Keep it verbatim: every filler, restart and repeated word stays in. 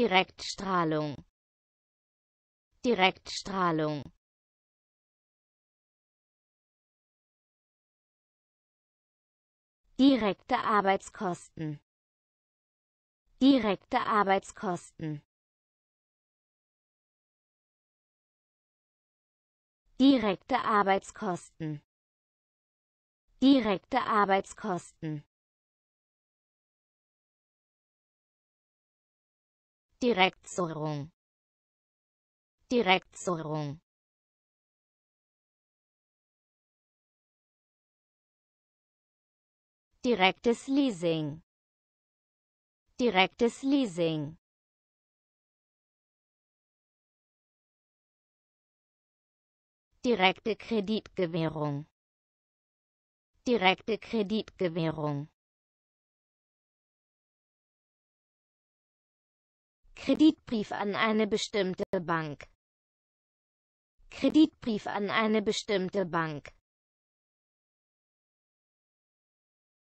Direktstrahlung, Direktstrahlung, direkte Arbeitskosten, direkte Arbeitskosten, direkte Arbeitskosten, direkte Arbeitskosten, Direktsorung, Direktsorung, direktes Leasing, direktes Leasing, direkte Kreditgewährung, direkte Kreditgewährung, Kreditbrief an eine bestimmte Bank, Kreditbrief an eine bestimmte Bank,